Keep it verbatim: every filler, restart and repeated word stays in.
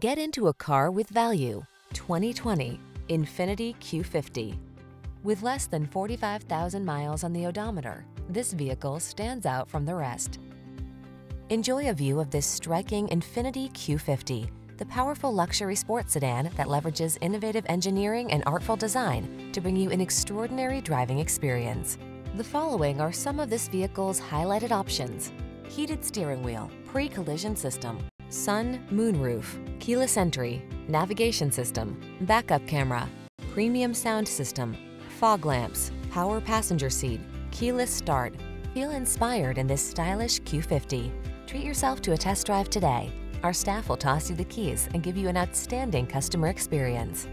Get into a car with value. twenty twenty Infiniti Q fifty. With less than forty-five thousand miles on the odometer, this vehicle stands out from the rest. Enjoy a view of this striking Infiniti Q fifty, the powerful luxury sports sedan that leverages innovative engineering and artful design to bring you an extraordinary driving experience. The following are some of this vehicle's highlighted options: heated steering wheel, pre-collision system, sun, moonroof, keyless entry, navigation system, backup camera, premium sound system, fog lamps, power passenger seat, keyless start. Feel inspired in this stylish Q fifty. Treat yourself to a test drive today. Our staff will toss you the keys and give you an outstanding customer experience.